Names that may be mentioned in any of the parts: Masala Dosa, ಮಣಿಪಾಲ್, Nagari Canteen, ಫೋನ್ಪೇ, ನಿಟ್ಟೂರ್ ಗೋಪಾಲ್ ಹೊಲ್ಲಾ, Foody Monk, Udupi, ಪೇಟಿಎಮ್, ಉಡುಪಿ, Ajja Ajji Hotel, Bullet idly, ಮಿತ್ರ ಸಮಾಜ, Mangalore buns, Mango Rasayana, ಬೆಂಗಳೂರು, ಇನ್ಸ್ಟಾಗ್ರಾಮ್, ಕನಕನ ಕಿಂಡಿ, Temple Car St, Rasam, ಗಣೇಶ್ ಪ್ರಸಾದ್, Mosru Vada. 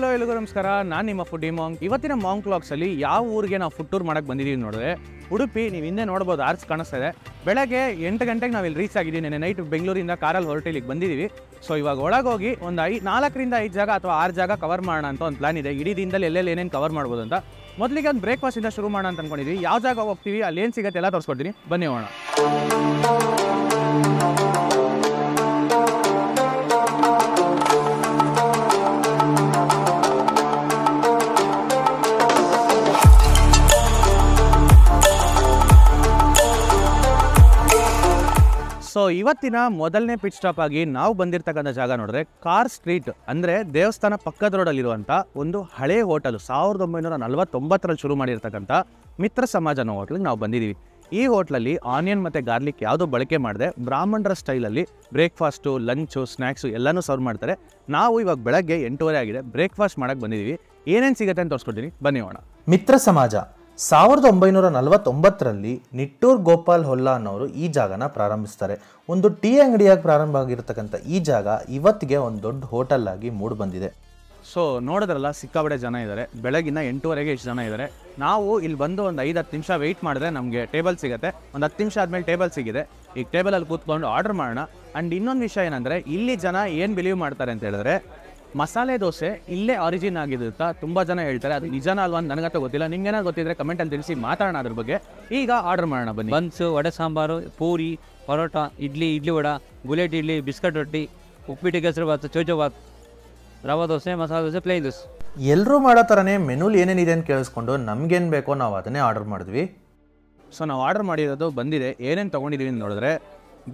Hello ಎಲ್ಲರಿಗೂ ನಮಸ್ಕಾರ ನಾನು ನಿಮ್ಮ ಫುಡಿ ಮಾಂಕ್ ಇವತ್ತಿನ ಮಾಂಕ್ ವ್ಲಾಗ್ಸ್ ಅಲ್ಲಿ ಯಾವ ಊರಿಗೆ ನಾವು ಫುಡ್ ಟೂರ್ ಮಾಡಕ್ಕೆ ಬಂದಿದ್ದೀವಿ ನೋಡಿದ್ರೆ ಉಡುಪಿ ನೀವು ಹಿಂದೆ ನೋಡಬಹುದು ಆರ್ಸ್ ಕಾಣಿಸ್ತಾ ಇದೆ ಬೆಳಗ್ಗೆ 8 ಗಂಟೆಗೆ ನಾವು ಇಲ್ಲಿ ರೀಚ್ ಆಗಿದ್ದೀವಿ ನೆನ್ನೆ ನೈಟ್ ಬೆಂಗಳೂರಿಂದ ಕಾರಲ್ಲಿ ಹೊರಟು ಇಲ್ಲಿಗೆ ಬಂದಿದ್ದೀವಿ ಸೊ ಇವಾಗ ಒಳಗೆ ಹೋಗಿ ಒಂದು 4 ರಿಂದ 5 ಜಾಗ ಅಥವಾ 6 ಜಾಗ ಕವರ್ ಮಾಡೋಣ ಅಂತ ಒಂದು ಪ್ಲಾನ್ ಇದೆ ಇಡೀ ದಿನದಲ್ಲಿ ಎಲ್ಲೆಲ್ಲಿ ಏನೇನು ಕವರ್ ಮಾಡಬಹುದು ಅಂತ ಮೊದಲಿಗೆ ಒಂದು ಬ್ರೇಕ್ಫಾಸ್ಟ್ ಇಂದ ಶುರು ಮಾಡೋಣ ಅಂತ ಅನ್ಕೊಂಡಿದ್ವಿ ಯಾವ ಜಾಗ ಹೋಗ್ತೀವಿ ಅಲ್ಲಿ ಏನು ಸಿಗುತ್ತೆ ಎಲ್ಲ ತೋರಿಸ್ಕೊಡ್ತೀನಿ ಬನ್ನಿ ಹೋಗೋಣ ಸೊ ಇವತ್ತಿನ ಮೊದಲನೇ ಪಿಟ್ ಸ್ಟಾಪ್ ಆಗಿ ನಾವು ಬಂದಿರತಕ್ಕಂಥ ಜಾಗ ನೋಡಿದ್ರೆ ಕಾರ್ ಸ್ಟ್ರೀಟ್ ಅಂದರೆ ದೇವಸ್ಥಾನ ಪಕ್ಕದ ರೋಡಲ್ಲಿರುವಂಥ ಒಂದು ಹಳೆ ಹೋಟೆಲ್ 1949ರಲ್ಲಿ ಶುರು ಮಾಡಿರ್ತಕ್ಕಂಥ ಮಿತ್ರ ಸಮಾಜನ ಹೋಟ್ಲಿಗೆ ನಾವು ಬಂದಿದ್ದೀವಿ ಈ ಹೋಟ್ಲಲ್ಲಿ ಆನಿಯನ್ ಮತ್ತು ಗಾರ್ಲಿಕ್ ಯಾವುದೋ ಬಳಕೆ ಮಾಡಿದೆ ಬ್ರಾಹ್ಮಣರ ಸ್ಟೈಲಲ್ಲಿ ಬ್ರೇಕ್ಫಾಸ್ಟು ಲಂಚು ಸ್ನ್ಯಾಕ್ಸು ಎಲ್ಲನೂ ಸರ್ವ್ ಮಾಡ್ತಾರೆ ನಾವು ಇವಾಗ ಬೆಳಗ್ಗೆ 8:30 ಆಗಿದೆ ಬ್ರೇಕ್ಫಾಸ್ಟ್ ಮಾಡೋಕ್ಕೆ ಬಂದಿದ್ದೀವಿ ಏನೇನು ಸಿಗುತ್ತೆ ಅಂತ ತೋರಿಸ್ಕೊಡ್ತೀನಿ ಬನ್ನಿ ಹೋಗೋಣ ಮಿತ್ರ ಸಮಾಜ 1949ರಲ್ಲಿ ನಿಟ್ಟೂರ್ ಗೋಪಾಲ್ ಹೊಲ್ಲಾ ಅನ್ನೋರು ಈ ಜಾಗನ ಪ್ರಾರಂಭಿಸ್ತಾರೆ. ಒಂದು ಟೀ ಅಂಗಡಿಯಾಗಿ ಪ್ರಾರಂಭ ಆಗಿರತಕ್ಕಂಥ ಈ ಜಾಗ ಇವತ್ತಿಗೆ ಒಂದು ದೊಡ್ಡ ಹೋಟೆಲ್ ಆಗಿ ಮೂಡಿ ಬಂದಿದೆ. ಸೊ ನೋಡಿದ್ರಲ್ಲ ಸಿಕ್ಕಾಬಡೆ ಜನ ಇದ್ದಾರೆ, ಬೆಳಗಿನ 8:30ಗೆ ಇಷ್ಟು ಜನ ಇದ್ದಾರೆ. ನಾವು ಇಲ್ಲಿ ಬಂದು ಒಂದು 5-10 ನಿಮಿಷ ವೆಯ್ಟ್ ಮಾಡಿದ್ರೆ ನಮಗೆ ಟೇಬಲ್ ಸಿಗುತ್ತೆ. ಒಂದು 10 ನಿಮಿಷ ಆದಮೇಲೆ ಟೇಬಲ್ ಸಿಗಿದೆ. ಈಗ ಟೇಬಲಲ್ಲಿ ಕೂತ್ಕೊಂಡು ಆರ್ಡರ್ ಮಾಡೋಣ. ಆ್ಯಂಡ್ ಇನ್ನೊಂದು ವಿಷಯ ಏನಂದರೆ ಇಲ್ಲಿ ಜನ ಏನು ಬಿಲೀವ್ ಮಾಡ್ತಾರೆ ಅಂತ ಹೇಳಿದ್ರೆ ಮಸಾಲೆ ದೋಸೆ ಇಲ್ಲೇ ಆರಿಜಿನ್ ಆಗಿರುತ್ತಾ ತುಂಬ ಜನ ಹೇಳ್ತಾರೆ. ಅದು ನಿಜನ ಅಲ್ವಾ ಅಂತ ನನಗಂತ ಗೊತ್ತಿಲ್ಲ, ನಿಮಗೇನಾದ್ರು ಗೊತ್ತಿದ್ರೆ ಕಮೆಂಟಲ್ಲಿ ತಿಳಿಸಿ, ಮಾತಾಡೋಣ ಅದ್ರ ಬಗ್ಗೆ. ಈಗ ಆರ್ಡರ್ ಮಾಡೋಣ ಬನ್ನಿ. Buns, vada sambar, puri, paratha, idli, idli vada, bullet idli, biscuit ರೊಟ್ಟಿ, ಉಪ್ಪಿಟ್ಟು, ಕೆಸರು ಭಾತು, ಚೋಚೋ ಭಾತ್, ರವಾ ದೋಸೆ, ಮಸಾಲೆ ದೋಸೆ, ಪ್ಲೇನ್ ದೋಸೆ. ಎಲ್ಲರೂ ಮಾಡೋ ಥರನೇ ಮೆನುಲಿ ಏನೇನಿದೆ ಅಂತ ಕೇಳಿಸ್ಕೊಂಡು ನಮಗೇನು ಬೇಕೋ ನಾವು ಅದನ್ನೇ ಆರ್ಡರ್ ಮಾಡಿದ್ವಿ. ಸೊ ನಾವು ಆರ್ಡರ್ ಮಾಡಿರೋದು ಬಂದಿದೆ. ಏನೇನು ತೊಗೊಂಡಿದ್ದೀವಿ ಅಂತ ನೋಡಿದ್ರೆ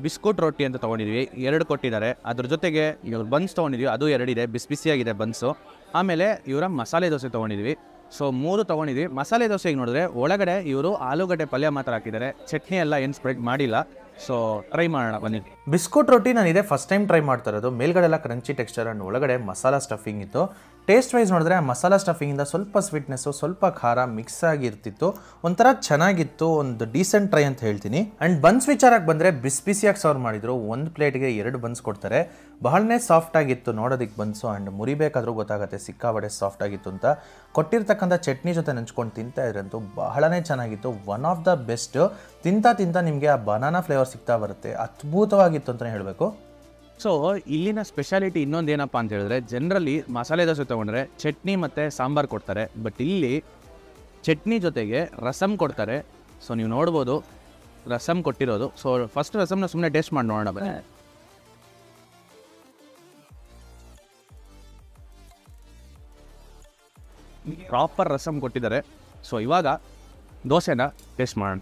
ಬಿಸ್ಕುಟ್ ರೊಟ್ಟಿ ಅಂತ ತೊಗೊಂಡಿದ್ವಿ, 2 ಕೊಟ್ಟಿದ್ದಾರೆ. ಅದ್ರ ಜೊತೆಗೆ ಇವ್ರು ಬನ್ಸ್ ತೊಗೊಂಡಿದ್ವಿ, ಅದು 2 ಇದೆ, ಬಿಸಿಯಾಗಿದೆ ಬನ್ಸು. ಆಮೇಲೆ ಇವರ ಮಸಾಲೆ ದೋಸೆ ತೊಗೊಂಡಿದ್ವಿ, ಸೊ 3 ತೊಗೊಂಡಿದ್ವಿ. ಮಸಾಲೆ ದೋಸೆಗೆ ನೋಡಿದ್ರೆ ಒಳಗಡೆ ಇವರು ಆಲೂಗಡ್ಡೆ ಪಲ್ಯ ಮಾತ್ರ ಹಾಕಿದ್ದಾರೆ, ಚಟ್ನಿ ಎಲ್ಲ ಏನು ಸ್ಪ್ರೆಡ್ ಮಾಡಿಲ್ಲ. ಸೊ ಟ್ರೈ ಮಾಡೋಣ ಬನ್ನಿ. ಬಿಸ್ಕುಟ್ ರೊಟ್ಟಿ ನಾನು ಇದೇ ಫಸ್ಟ್ ಟೈಮ್ ಟ್ರೈ ಮಾಡ್ತಾ ಇರೋದು. ಮೇಲ್ಗಡೆ ಎಲ್ಲ ಕ್ರಂಚಿ ಟೆಕ್ಸ್ಚರ್ ಆ್ಯಂಡ್ ಒಳಗಡೆ ಮಸಾಲ ಸ್ಟಫಿಂಗ್ ಇತ್ತು. ಟೇಸ್ಟ್ ವೈಸ್ ನೋಡಿದ್ರೆ ಮಸಾಲ ಸ್ಟಫಿಂಗಿಂದ ಸ್ವಲ್ಪ ಸ್ವೀಟ್ನೆಸ್ಸು, ಸ್ವಲ್ಪ ಖಾರ ಮಿಕ್ಸ್ ಆಗಿರ್ತಿತ್ತು. ಒಂಥರ ಚೆನ್ನಾಗಿತ್ತು, ಒಂದು ಡೀಸೆಂಟ್ ಟ್ರೈ ಅಂತ ಹೇಳ್ತೀನಿ. ಆ್ಯಂಡ್ ಬನ್ಸ್ ವಿಚಾರಕ್ಕೆ ಬಂದರೆ ಬಿಸಿಯಾಗಿ ಸರ್ವ್ ಮಾಡಿದರು. ಒಂದು ಪ್ಲೇಟ್ಗೆ 2 ಬನ್ಸ್ ಕೊಡ್ತಾರೆ. ಬಹಳನೇ ಸಾಫ್ಟಾಗಿತ್ತು ನೋಡೋದಕ್ಕೆ ಬನ್ಸು. ಆ್ಯಂಡ್ ಮುರಿಬೇಕಾದ್ರೂ ಗೊತ್ತಾಗುತ್ತೆ ಸಿಕ್ಕಾಬಡೆ ಸಾಫ್ಟಾಗಿತ್ತು ಅಂತ. ಕೊಟ್ಟಿರ್ತಕ್ಕಂಥ ಚಟ್ನಿ ಜೊತೆ ನೆಂಚ್ಕೊಂಡು ತಿಂತಾ ಇದ್ರಂತೂ ಬಹಳನೇ ಚೆನ್ನಾಗಿತ್ತು. One of the best. ತಿಂತ ನಿಮಗೆ ಆ ಬನಾನಾ ಫ್ಲೇವರ್ ಸಿಗ್ತಾ ಬರುತ್ತೆ. ಅದ್ಭುತವಾಗಿತ್ತು ಅಂತಲೇ ಹೇಳಬೇಕು. ಸೊ ಇಲ್ಲಿನ ಸ್ಪೆಷಾಲಿಟಿ ಇನ್ನೊಂದು ಏನಪ್ಪ ಅಂತ ಹೇಳಿದ್ರೆ, ಜನರಲಿ ಮಸಾಲೆ ದೋಸೆ ತೊಗೊಂಡ್ರೆ ಚಟ್ನಿ ಮತ್ತು ಸಾಂಬಾರು ಕೊಡ್ತಾರೆ, ಬಟ್ ಇಲ್ಲಿ ಚಟ್ನಿ ಜೊತೆಗೆ ರಸಂ ಕೊಡ್ತಾರೆ. ಸೊ ನೀವು ನೋಡ್ಬೋದು ರಸಂ ಕೊಟ್ಟಿರೋದು. ಸೊ ಫಸ್ಟ್ ರಸಂನ ಸುಮ್ಮನೆ ಟೇಸ್ಟ್ ಮಾಡಿ ನೋಡೋಣ ಬನ್ನಿ. ಪ್ರಾಪರ್ ರಸಂ ಕೊಟ್ಟಿದ್ದಾರೆ. ಸೊ ಇವಾಗ ದೋಸೆನ ಟೇಸ್ಟ್ ಮಾಡೋಣ.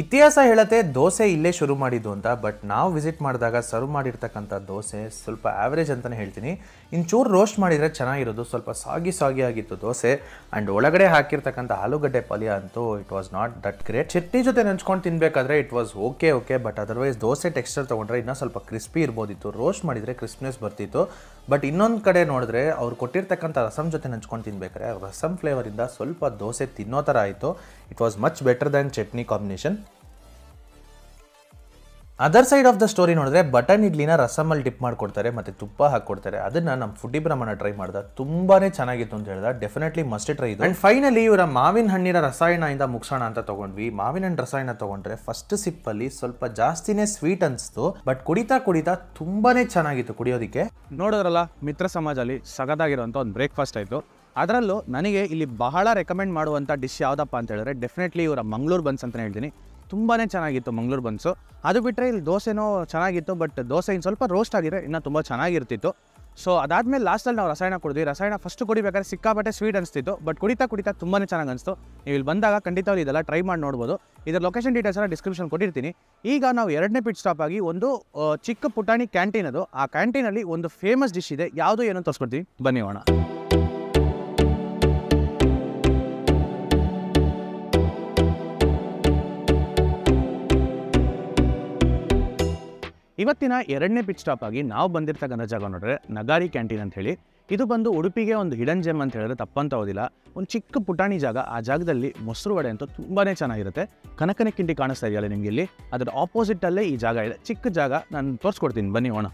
ಇತಿಹಾಸ ಹೇಳುತ್ತೆ ದೋಸೆ ಇಲ್ಲೇ ಶುರು ಮಾಡಿದ್ದು ಅಂತ, ಬಟ್ ನಾವು ವಿಸಿಟ್ ಮಾಡಿದಾಗ ಸರ್ವ್ ಮಾಡಿರ್ತಕ್ಕಂಥ ದೋಸೆ ಸ್ವಲ್ಪ ಆ್ಯಾವ್ರೇಜ್ ಅಂತಲೇ ಹೇಳ್ತೀನಿ. ಇಂಚೂರು ರೋಸ್ಟ್ ಮಾಡಿದರೆ ಚೆನ್ನಾಗಿರೋದು, ಸ್ವಲ್ಪ ಸಾಗಿ ಆಗಿತ್ತು ದೋಸೆ. ಆ್ಯಂಡ್ ಒಳಗಡೆ ಹಾಕಿರ್ತಕ್ಕಂಥ ಆಲೂಗಡ್ಡೆ ಪಲ್ಯ ಅಂತೂ it was not that great. Chutney ಜೊತೆ ನೆಂಚ್ಕೊಂಡು ತಿನ್ನಬೇಕಾದ್ರೆ it was okay, but otherwise dosa texture ತೊಗೊಂಡ್ರೆ ಇನ್ನೂ ಸ್ವಲ್ಪ ಕ್ರಿಸ್ಪಿ ಇರ್ಬೋದಿತ್ತು. ರೋಸ್ಟ್ ಮಾಡಿದರೆ ಕ್ರಿಸ್ಪ್ನೆಸ್ ಬರ್ತಿತ್ತು. ಬಟ್ ಇನ್ನೊಂದು ಕಡೆ ನೋಡಿದ್ರೆ ಅವ್ರು ಕೊಟ್ಟಿರ್ತಕ್ಕಂಥ ರಸಮ್ ಜೊತೆ ನೆಂಚ್ಕೊಂಡು ತಿನ್ಬೇಕಾದ್ರೆ ರಸಮ್ ಫ್ಲೇವರಿಂದ ಸ್ವಲ್ಪ ದೋಸೆ ತಿನ್ನೋ ಥರ ಆಯಿತು. It was much better than chutney combination. Other side of the story ನೋಡಿದ್ರೆ ಬಟನ್ ಇಡ್ಲಿನ ರಸಮಲ್ಲಿ ಡಿಪ್ ಮಾಡಿಕೊಡ್ತಾರೆ ಮತ್ತು ತುಪ್ಪ ಹಾಕ್ಕೊಡ್ತಾರೆ. ಅದನ್ನು ನಮ್ಮ ಫುಡ್ಡಿ ಬ್ರಹ್ಮಣ ಟ್ರೈ ಮಾಡ್ದೆ, ತುಂಬಾ ಚೆನ್ನಾಗಿತ್ತು ಅಂತ ಹೇಳಿದ. ಡೆಫಿನೆಟ್ಲಿ ಮಸ್ಟ್ ಟ್ರೈ ಇದು. ಆ್ಯಂಡ್ ಫೈನಲಿ ಇವರ ಮಾವಿನ ಹಣ್ಣಿನ ರಸಾಯನದಿಂದ ಮುಗಿಸೋಣ ಅಂತ ತೊಗೊಂಡ್ವಿ. ಮಾವಿನ ಹಣ್ಣು ರಸಾಯನ ತೊಗೊಂಡ್ರೆ ಫಸ್ಟ್ ಸಿಪ್ಪಲ್ಲಿ ಸ್ವಲ್ಪ ಜಾಸ್ತಿನೇ ಸ್ವೀಟ್ ಅನಿಸ್ತು, ಬಟ್ ಕುಡಿತಾ ತುಂಬಾ ಚೆನ್ನಾಗಿತ್ತು ಕುಡಿಯೋದಕ್ಕೆ. ನೋಡೋದ್ರಲ್ಲ ಮಿತ್ರ ಸಮಾಜದಲ್ಲಿ ಸಗದಾಗಿರೋಂಥ ಒಂದು ಬ್ರೇಕ್ಫಾಸ್ಟ್ ಆಯಿತು. ಅದರಲ್ಲೂ ನನಗೆ ಇಲ್ಲಿ ಬಹಳ ರೆಕಮೆಂಡ್ ಮಾಡುವಂಥ ಡಿಶ್ ಯಾವುದಪ್ಪ ಅಂತ ಹೇಳಿದ್ರೆ ಡೆಫಿನೆಟ್ಲಿ ಇವರ ಮಂಗಳೂರು ಬನ್ಸ್ ಅಂತಲೇ ಹೇಳ್ತೀನಿ. ತುಂಬಾ ಚೆನ್ನಾಗಿತ್ತು ಮಂಗಳೂರು ಬನ್ಸು. ಅದು ಬಿಟ್ಟರೆ ಇಲ್ಲಿ ದೋಸೆನೂ ಚೆನ್ನಾಗಿತ್ತು, ಬಟ್ ದೋಸೆ ಇನ್ನು ಸ್ವಲ್ಪ ರೋಸ್ಟ್ ಆಗಿದ್ರೆ ಇನ್ನೂ ತುಂಬ ಚೆನ್ನಾಗಿರ್ತಿತ್ತು. ಸೊ ಅದಾದಮೇಲೆ ಲಾಸ್ಟಲ್ಲಿ ನಾವು ರಸಾಯನ ಕುಡಿದ್ವಿ. ರಸಾಯನ ಫಸ್ಟು ಕುಡಿಬೇಕಾದ್ರೆ ಸಿಕ್ಕಾಪಟ್ಟೆ ಸ್ವೀಟ್ ಅನಿಸ್ತಿತ್ತು, ಬಟ್ ಕುಡಿತಾ ತುಂಬಾ ಚೆನ್ನಾಗಿ ಅನಿಸ್ತು. ನೀವು ಇಲ್ಲಿ ಬಂದಾಗ ಖಂಡಿತವಾಗಿ ಇದೆಲ್ಲ ಟ್ರೈ ಮಾಡಿ ನೋಡ್ಬೋದು. ಇದರ ಲೊಕೇಶನ್ ಡೀಟೇಲ್ಸ್ ಎಲ್ಲ ಡಿಸ್ಕ್ರಿಪ್ಷನ್ ಕೊಟ್ಟಿರ್ತೀನಿ. ಈಗ ನಾವು 2ನೇ ಪಿಟ್ ಸ್ಟಾಪ್ ಆಗಿ ಒಂದು ಚಿಕ್ಕ ಪುಟಾಣಿ ಕ್ಯಾಂಟೀನ್, ಅದು ಆ ಕ್ಯಾಂಟೀನಲ್ಲಿ ಒಂದು ಫೇಮಸ್ ಡಿಶ್ ಇದೆ, ಯಾವುದು ಏನೋ ತೋರಿಸ್ಕೊಡ್ತೀವಿ ಬನ್ನಿ ಹೋಣ. ಇವತ್ತಿನ 2ನೇ ಪಿಟ್ ಸ್ಟಾಪ್ ಆಗಿ ನಾವು ಬಂದಿರ್ತಕ್ಕಂಥ ಜಾಗ ನೋಡಿದ್ರೆ ನಗಾರಿ ಕ್ಯಾಂಟೀನ್ ಅಂತ ಹೇಳಿ. ಇದು ಬಂದು ಉಡುಪಿಗೆ ಒಂದು ಹಿಡನ್ ಜೆಮ್ ಅಂತ ಹೇಳಿದ್ರೆ ತಪ್ಪಂತ ಹೋದಿಲ್ಲ. ಒಂದು ಚಿಕ್ಕ ಪುಟಾಣಿ ಜಾಗ. ಆ ಜಾಗದಲ್ಲಿ ಮೊಸರು ವಡೆ ಅಂತೂ ತುಂಬಾ ಚೆನ್ನಾಗಿರುತ್ತೆ. ಕನಕನ ಕಿಂಡಿ ಕಾಣಿಸ್ತಾ ಇದೆಯಲ್ಲ ನಿಮಗೆ ಇಲ್ಲಿ, ಅದರ ಆಪೋಸಿಟಲ್ಲೇ ಈ ಜಾಗ ಇದೆ. ಚಿಕ್ಕ ಜಾಗ, ನಾನು ತೋರಿಸ್ಕೊಡ್ತೀನಿ ಬನ್ನಿ ಹೋಣ.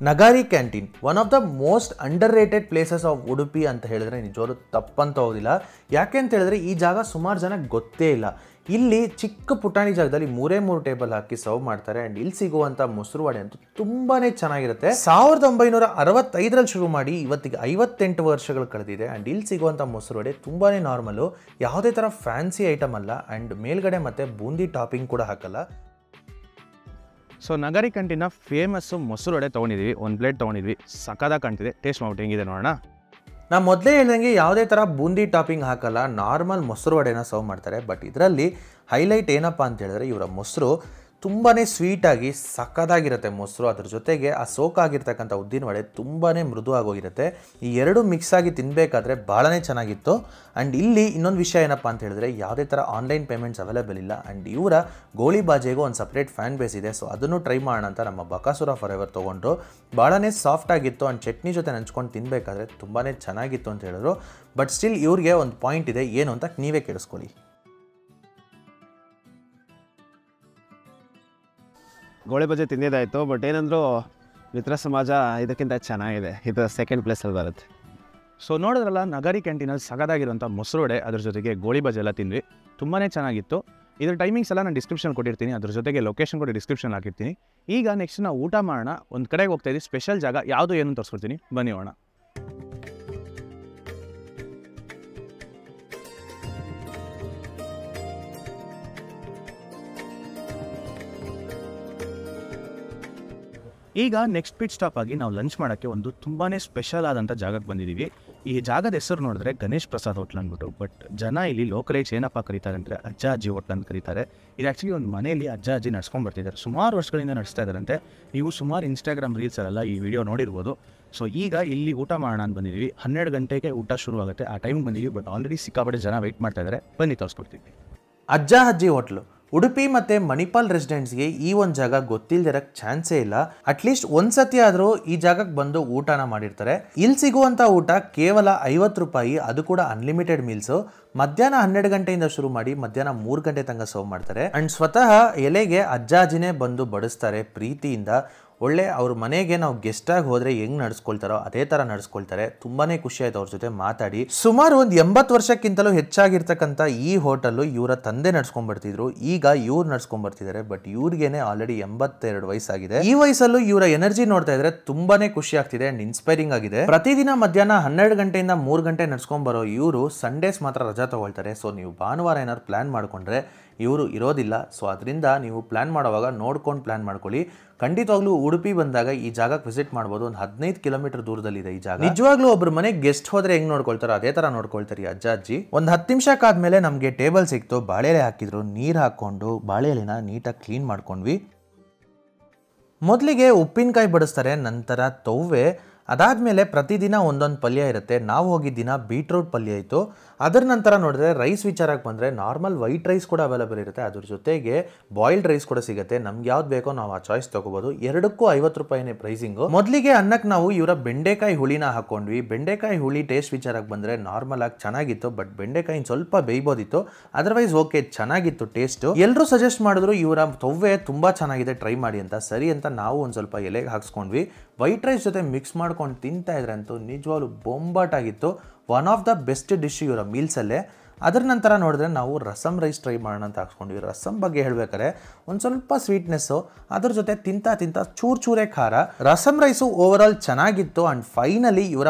Nagari Canteen, one of the most underrated places of Udupi ಅಂತ ಹೇಳಿದ್ರೆ ನಿಜವಾದ ತಪ್ಪಂತ ಹೋಗೋದಿಲ್ಲ. ಯಾಕೆ ಅಂತ ಹೇಳಿದ್ರೆ ಈ ಜಾಗ ಸುಮಾರು ಜನ ಗೊತ್ತೇ ಇಲ್ಲ. ಇಲ್ಲಿ ಚಿಕ್ಕ ಪುಟಾಣಿ ಜಾಗದಲ್ಲಿ ಮೂರೇ ಟೇಬಲ್ ಹಾಕಿ ಸರ್ವ್ ಮಾಡ್ತಾರೆ. ಅಂಡ್ ಇಲ್ಲಿ ಸಿಗುವಂತ ಮೊಸರು ವಡೆ ಅಂತೂ ತುಂಬಾನೇ ಚೆನ್ನಾಗಿರುತ್ತೆ. 1965ರಲ್ಲಿ ಶುರು ಮಾಡಿ ಇವತ್ತಿಗೆ 58 ವರ್ಷಗಳು ಕಳೆದಿದೆ. ಅಂಡ್ ಇಲ್ಲಿ ಸಿಗುವಂತ ಮೊಸರು ವಡೆ ತುಂಬಾನೇ ನಾರ್ಮಲ್, ಯಾವುದೇ ತರ ಫ್ಯಾನ್ಸಿ ಐಟಮ್ ಅಲ್ಲ. ಅಂಡ್ ಮೇಲ್ಗಡೆ ಮತ್ತೆ ಬೂಂದಿ ಟಾಪಿಂಗ್ ಕೂಡ ಹಾಕಲ್ಲ. ಸೊ ನಗರಿ ಕ್ಯಾಂಟೀನ್ನ ಫೇಮಸ್ಸು ಮೊಸರು ವಡೆ ತೊಗೊಂಡಿದ್ವಿ, ಒಂದು ಪ್ಲೇಟ್ ತೊಗೊಂಡಿದ್ವಿ. ಸಖತ್ತಾಗಿ ಕಾಣ್ತಿದೆ, ಟೇಸ್ಟ್ ಮಾಡ್ಬಿಟ್ಟು ಹೆಂಗಿದೆ ನೋಡೋಣ. ನಾನು ಮೊದಲೇ ಹೇಳಿದಂಗೆ ಯಾವುದೇ ಥರ ಬೂಂದಿ ಟಾಪಿಂಗ್ ಹಾಕಲ್ಲ, ನಾರ್ಮಲ್ ಮೊಸರು ವಡೆನ ಸರ್ವ್ ಮಾಡ್ತಾರೆ. ಬಟ್ ಇದರಲ್ಲಿ ಹೈಲೈಟ್ ಏನಪ್ಪ ಅಂತ ಹೇಳಿದ್ರೆ ಇವರ ಮೊಸರು ತುಂಬಾ ಸ್ವೀಟಾಗಿ ಸಖತ್ತಾಗಿರುತ್ತೆ ಮೊಸರು. ಅದ್ರ ಜೊತೆಗೆ ಆ ಸೋಕಾಗಿರ್ತಕ್ಕಂಥ ಉದ್ದಿನ ವಡೆ ತುಂಬಾ ಮೃದು ಆಗೋಗಿರುತ್ತೆ. ಈ ಎರಡು ಮಿಕ್ಸ್ ಆಗಿ ತಿನ್ನಬೇಕಾದ್ರೆ ಭಾಳನೇ ಚೆನ್ನಾಗಿತ್ತು. ಆ್ಯಂಡ್ ಇಲ್ಲಿ ಇನ್ನೊಂದು ವಿಷಯ ಏನಪ್ಪ ಅಂತ ಹೇಳಿದ್ರೆ ಯಾವುದೇ ಥರ ಆನ್ಲೈನ್ ಪೇಮೆಂಟ್ಸ್ ಅವೈಲೇಬಲ್ ಇಲ್ಲ. ಆ್ಯಂಡ್ ಇವರ ಗೋಳಿ ಬಾಜೆಗೂ ಒಂದು ಸಪ್ರೇಟ್ ಫ್ಯಾನ್ ಬೇಸ್ ಇದೆ. ಸೊ ಅದನ್ನು ಟ್ರೈ ಮಾಡೋಣ ಅಂತ ನಮ್ಮ ಬಕಾಸುರ ಫಾರ್ ಎವರ್ ತೊಗೊಂಡ್ರು. ಭಾಳನೇ ಸಾಫ್ಟಾಗಿತ್ತು. ಆ್ಯಂಡ್ ಚಟ್ನಿ ಜೊತೆ ನೆಂಚ್ಕೊಂಡು ತಿನ್ನಬೇಕಾದ್ರೆ ತುಂಬಾ ಚೆನ್ನಾಗಿತ್ತು ಅಂತ ಹೇಳಿದ್ರು. ಬಟ್ ಸ್ಟಿಲ್ ಇವ್ರಿಗೆ ಒಂದು ಪಾಯಿಂಟ್ ಇದೆ, ಏನು ಅಂತ ನೀವೇ ಕೇಳಿಸ್ಕೊಳ್ಳಿ. ಗೋಳಿ ಬಜೆ ತಿಂದಿದ್ದಾಯಿತು, ಬಟ್ ಏನಂದರೂ ಮಿತ್ರ ಸಮಾಜ ಇದಕ್ಕಿಂತ ಚೆನ್ನಾಗಿದೆ. ಇದು ಸೆಕೆಂಡ್ ಪ್ಲೇಸಲ್ಲಿ ಬರುತ್ತೆ. ಸೊ ನೋಡಿದ್ರಲ್ಲ, ನಗರಿ ಕ್ಯಾಂಟೀನಲ್ಲಿ ಸಗದಾಗಿರುವಂಥ ಮೊಸರು ವಡೆ ಅದ್ರ ಜೊತೆಗೆ ಗೋಳಿ ಬಜೆ ಎಲ್ಲ ತಿಂದ್ವಿ, ತುಂಬಾ ಚೆನ್ನಾಗಿತ್ತು. ಇದರ ಟೈಮಿಂಗ್ಸ್ ಎಲ್ಲ ನಾನು ಡಿಸ್ಕ್ರಿಪ್ಷನ್ ಕೊಟ್ಟಿರ್ತೀನಿ, ಅದ್ರ ಜೊತೆಗೆ ಲೊಕೇಶನ್ ಕೂಡ ಡಿಸ್ಕ್ರಿಪ್ಷನ್ ಹಾಕಿರ್ತೀನಿ. ಈಗ ನೆಕ್ಸ್ಟ್ ನಾವು ಊಟ ಮಾಡೋಣ, ಒಂದು ಕಡೆಗೆ ಹೋಗ್ತಾಯಿದ್ದೀವಿ. ಸ್ಪೆಷಲ್ ಜಾಗ ಯಾವುದು ಏನು ತೋರಿಸ್ಕೊಡ್ತೀನಿ, ಬನ್ನಿ ಹೋಣ. ಈಗ ನೆಕ್ಸ್ಟ್ ಪಿಟ್ ಸ್ಟಾಪ್ ಆಗಿ ನಾವು ಲಂಚ್ ಮಾಡೋಕ್ಕೆ ಒಂದು ತುಂಬಾ ಸ್ಪೆಷಲ್ ಆದಂಥ ಜಾಗಕ್ಕೆ ಬಂದಿದ್ದೀವಿ. ಈ ಜಾಗದ ಹೆಸರು ನೋಡಿದ್ರೆ ಗಣೇಶ್ ಪ್ರಸಾದ್ ಹೋಟ್ಲ್ ಅಂದ್ಬಿಟ್ಟು, ಬಟ್ ಜನ ಇಲ್ಲಿ ಲೋಕರೇಜ್ ಏನಪ್ಪ ಕರೀತಾರೆ ಅಂದರೆ ಅಜ್ಜ ಅಜ್ಜಿ ಹೋಟ್ಲ್ ಅಂತ ಕರೀತಾರೆ. ಇದು ಆ್ಯಕ್ಚುಲಿ ಒಂದು ಮನೆಯಲ್ಲಿ ಅಜ್ಜ ಅಜ್ಜಿ ನಡ್ಸ್ಕೊಂಡ್ಬರ್ತಿದ್ದಾರೆ, ಸುಮಾರು ವರ್ಷಗಳಿಂದ ನಡೆಸ್ತಾ ಇದ್ದಾರಂತೆ. ನೀವು ಸುಮಾರು ಇನ್ಸ್ಟಾಗ್ರಾಮ್ ರೀಲ್ಸಲ್ಲೆಲ್ಲ ಈ ವಿಡಿಯೋ ನೋಡಿರ್ಬೋದು. ಸೊ ಈಗ ಇಲ್ಲಿ ಊಟ ಮಾಡೋಣ ಅಂತ ಬಂದಿದ್ದೀವಿ. 12 ಗಂಟೆಗೆ ಊಟ ಶುರುವಾಗುತ್ತೆ, ಆ ಟೈಮ್ಗೆ ಬಂದಿದ್ದೀವಿ. ಬಟ್ ಆಲ್ರೆಡಿ ಸಿಕ್ಕಾಪಟ್ಟೆ ಜನ ವೆಯ್ಟ್ ಮಾಡ್ತಾ ಇದ್ದಾರೆ, ಬನ್ನಿ ತೋರಿಸ್ಕೊಡ್ತೀವಿ. ಅಜ್ಜ ಅಜ್ಜಿ ಹೋಟ್ಲು ಉಡುಪಿ ಮತ್ತು ಮಣಿಪಾಲ್ ರೆಸಿಡೆಂಟ್ಸ್ಗೆ ಈ ಒಂದು ಜಾಗ ಗೊತ್ತಿಲ್ಲದಿರಕ್ಕೆ ಚಾನ್ಸೇ ಇಲ್ಲ. ಅಟ್ಲೀಸ್ಟ್ ಒಂದು ಸತಿ ಆದರೂ ಈ ಜಾಗಕ್ಕೆ ಬಂದು ಊಟನ ಮಾಡಿರ್ತಾರೆ. ಇಲ್ಲಿ ಸಿಗುವಂಥ ಊಟ ಕೇವಲ 50 ರೂಪಾಯಿ, ಅದು ಕೂಡ ಅನ್ಲಿಮಿಟೆಡ್ ಮೀಲ್ಸು. ಮಧ್ಯಾಹ್ನ 12 ಗಂಟೆಯಿಂದ ಶುರು ಮಾಡಿ ಮಧ್ಯಾಹ್ನ 3 ಗಂಟೆ ತನಕ ಸರ್ವ್ ಮಾಡ್ತಾರೆ. ಆ್ಯಂಡ್ ಸ್ವತಃ ಎಲೆಗೆ ಅಜ್ಜಾಜಿನೇ ಬಂದು ಬಡಿಸ್ತಾರೆ ಪ್ರೀತಿಯಿಂದ. ಒಳ್ಳೆ ಅವ್ರ ಮನೆಗೆ ನಾವು ಗೆಸ್ಟಾಗಿ ಹೋದರೆ ಹೆಂಗೆ ನಡೆಸ್ಕೊಳ್ತಾರೋ ಅದೇ ಥರ ನಡೆಸ್ಕೊಳ್ತಾರೆ. ತುಂಬಾ ಖುಷಿ ಆಯಿತು ಅವ್ರ ಜೊತೆ ಮಾತಾಡಿ. ಸುಮಾರು ಒಂದು 80 ವರ್ಷಕ್ಕಿಂತಲೂ ಹೆಚ್ಚಾಗಿರ್ತಕ್ಕಂಥ ಈ ಹೋಟೆಲ್ಲು ಇವರ ತಂದೆ ನಡ್ಸ್ಕೊಂಡ್ಬರ್ತಿದ್ರು, ಈಗ ಇವ್ರು ನಡ್ಸ್ಕೊಂಡ್ಬರ್ತಿದ್ದಾರೆ. ಬಟ್ ಇವ್ರಿಗೇನೆ ಆಲ್ರೆಡಿ 82 ವಯಸ್ಸಾಗಿದೆ. ಈ ವಯಸ್ಸಲ್ಲೂ ಇವರ ಎನರ್ಜಿ ನೋಡ್ತಾ ಇದ್ರೆ ತುಂಬಾ ಖುಷಿ ಆಗ್ತಿದೆ ಆ್ಯಂಡ್ ಇನ್ಸ್ಪೈರಿಂಗ್ ಆಗಿದೆ. ಪ್ರತಿದಿನ ಮಧ್ಯಾಹ್ನ 12 ಗಂಟೆಯಿಂದ 3 ಗಂಟೆ ನಡ್ಸ್ಕೊಂಡ್ಬರೋ ಇವರು ಸಂಡೇಸ್ ಮಾತ್ರ ರಜಾ ತೊಗೊಳ್ತಾರೆ. ಸೊ ನೀವು ಭಾನುವಾರ ಏನಾದ್ರು ಪ್ಲ್ಯಾನ್ ಮಾಡಿಕೊಂಡ್ರೆ ಇವರು ಇರೋದಿಲ್ಲ. ಸೊ ಅದರಿಂದ ನೀವು ಪ್ಲ್ಯಾನ್ ಮಾಡುವಾಗ ನೋಡ್ಕೊಂಡು ಪ್ಲ್ಯಾನ್ ಮಾಡ್ಕೊಳ್ಳಿ. ಖಂಡಿತವಾಗ್ಲೂ ಉಡುಪಿ ಬಂದಾಗ ಈ ಜಾಗಕ್ಕೆ ವಿಸಿಟ್ ಮಾಡ್ಬೋದು. ಒಂದು 15 ಕಿಲೋಮೀಟರ್ ದೂರದಲ್ಲಿದೆ ಈ ಜಾಗ. ನಿಜವಾಗ್ಲೂ ಒಬ್ಬರು ಮನೆಗೆ ಗೆಸ್ಟ್ ಹೋದ್ರೆ ಹೆಂಗ್ ನೋಡ್ಕೊಳ್ತಾರೋ ಅದೇ ತರ ನೋಡ್ಕೊಳ್ತಾರೆ ಅಜ್ಜ ಅಜ್ಜಿ. ಒಂದು 10 ನಿಮಿಷಕ್ಕಾದ್ಮೇಲೆ ನಮಗೆ ಟೇಬಲ್ ಸಿಕ್ತು. ಬಾಳೆ ಎಲೆ ಹಾಕಿದ್ರು, ನೀರು ಹಾಕೊಂಡು ಬಾಳೆ ಎಲೆನ ನೀಟಾಗಿ ಕ್ಲೀನ್ ಮಾಡ್ಕೊಂಡ್ವಿ. ಮೊದಲಿಗೆ ಉಪ್ಪಿನಕಾಯಿ ಬಡಿಸ್ತಾರೆ, ನಂತರ ತವ್ವೆ, ಅದಾದಮೇಲೆ ಪ್ರತಿದಿನ ಒಂದೊಂದು ಪಲ್ಯ ಇರುತ್ತೆ. ನಾವು ಹೋಗಿದ್ದಿನ ಬೀಟ್ರೂಟ್ ಪಲ್ಯ ಇತ್ತು. ಅದರ ನಂತರ ನೋಡಿದ್ರೆ ರೈಸ್ ವಿಚಾರಕ್ಕೆ ಬಂದರೆ ನಾರ್ಮಲ್ ವೈಟ್ ರೈಸ್ ಕೂಡ ಅವೈಲೇಬಲ್ ಇರುತ್ತೆ, ಅದ್ರ ಜೊತೆಗೆ ಬಾಯ್ಲ್ಡ್ ರೈಸ್ ಕೂಡ ಸಿಗುತ್ತೆ. ನಮ್ಗೆ ಯಾವ್ದು ಬೇಕೋ ನಾವು ಆ ಚಾಯ್ಸ್ ತೊಗೋಬೋದು. 2ಕ್ಕೂ 50 ರೂಪಾಯಿನೇ ಪ್ರೈಸಿಂಗು. ಮೊದಲಿಗೆ ಅನ್ನಕ್ಕೆ ನಾವು ಇವರ ಬೆಂಡೆಕಾಯಿ ಹುಳಿನ ಹಾಕ್ಕೊಂಡ್ವಿ. ಬೆಂಡೆಕಾಯಿ ಹುಳಿ ಟೇಸ್ಟ್ ವಿಚಾರಕ್ಕೆ ಬಂದರೆ ನಾರ್ಮಲ್ ಆಗಿ ಚೆನ್ನಾಗಿತ್ತು, ಬಟ್ ಬೆಂಡೆಕಾಯಿ ಸ್ವಲ್ಪ ಬೇಯ್ಬೋದಿತ್ತು, ಅದರ್ವೈಸ್ ಓಕೆ ಚೆನ್ನಾಗಿತ್ತು ಟೇಸ್ಟು. ಎಲ್ಲರೂ ಸಜೆಸ್ಟ್ ಮಾಡಿದ್ರು ಇವರ ತೊವ್ವೆ ತುಂಬ ಚೆನ್ನಾಗಿದೆ ಟ್ರೈ ಮಾಡಿ ಅಂತ. ಸರಿ ಅಂತ ನಾವು ಒಂದು ಸ್ವಲ್ಪ ಎಲೆಗೆ ಹಾಕ್ಸ್ಕೊಂಡ್ವಿ. ವೈಟ್ ರೈಸ್ ಜೊತೆ ಮಿಕ್ಸ್ ಮಾಡ್ಕೊಂಡು ತಿಂತಾ ಇದ್ರಂತೂ ನಿಜವಾಗ್ಲೂ ಬೊಂಬಾಟಾಗಿತ್ತು. One of the best dish ಇವರ ಮೀಲ್ಸಲ್ಲೇ. ಅದರ ನಂತರ ನೋಡಿದ್ರೆ ನಾವು ರಸಮ್ ರೈಸ್ ಟ್ರೈ ಮಾಡೋಣ ಅಂತ ಹಾಕ್ಸ್ಕೊಂಡ್ವಿ. ರಸಮ್ ಬಗ್ಗೆ ಹೇಳ್ಬೇಕಾದ್ರೆ ಒಂದು ಸ್ವಲ್ಪ ಸ್ವೀಟ್ನೆಸ್ಸು, ಅದ್ರ ಜೊತೆ ತಿಂತ ಚೂರೇ ಖಾರ. ರಸಮ್ ರೈಸು ಓವರ್ ಆಲ್ ಚೆನ್ನಾಗಿತ್ತು. ಆ್ಯಂಡ್ ಫೈನಲಿ ಇವರ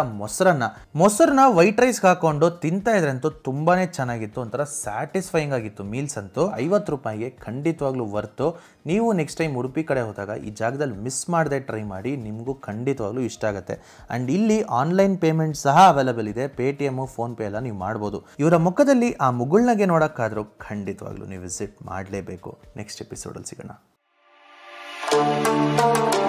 ಮೊಸರನ್ನ ವೈಟ್ ರೈಸ್ಗೆ ಹಾಕೊಂಡು ತಿಂತಾ ಇದ್ರಂತೂ ತುಂಬಾ ಚೆನ್ನಾಗಿತ್ತು. ಒಂಥರ ಸ್ಯಾಟಿಸ್ಫೈಯಿಂಗ್ ಆಗಿತ್ತು ಮೀಲ್ಸ್ ಅಂತೂ. 50 ರೂಪಾಯಿಗೆ ಖಂಡಿತವಾಗ್ಲೂ ವರ್ತು. ನೀವು ನೆಕ್ಸ್ಟ್ ಟೈಮ್ ಉಡುಪಿ ಕಡೆ ಹೋದಾಗ ಈ ಜಾಗದಲ್ಲಿ ಮಿಸ್ ಮಾಡದೆ ಟ್ರೈ ಮಾಡಿ, ನಿಮಗೂ ಖಂಡಿತವಾಗ್ಲೂ ಇಷ್ಟ ಆಗುತ್ತೆ. ಆ್ಯಂಡ್ ಇಲ್ಲಿ ಆನ್ಲೈನ್ ಪೇಮೆಂಟ್ ಸಹ ಅವೈಲೇಬಲ್ ಇದೆ. ಪೇಟಿಎಮ್ಮು, ಫೋನ್ಪೇ ಎಲ್ಲ ನೀವು ಮಾಡ್ಬೋದು. ಇವರ ಮುಖದಲ್ಲಿ ಆ ಮುಗುಳ್ನಗೆ ನೋಡೋಕ್ಕಾದರೂ ಖಂಡಿತವಾಗ್ಲೂ ನೀವು ವಿಸಿಟ್ ಮಾಡಲೇಬೇಕು. ನೆಕ್ಸ್ಟ್ ಎಪಿಸೋಡಲ್ಲಿ ಸಿಗೋಣ.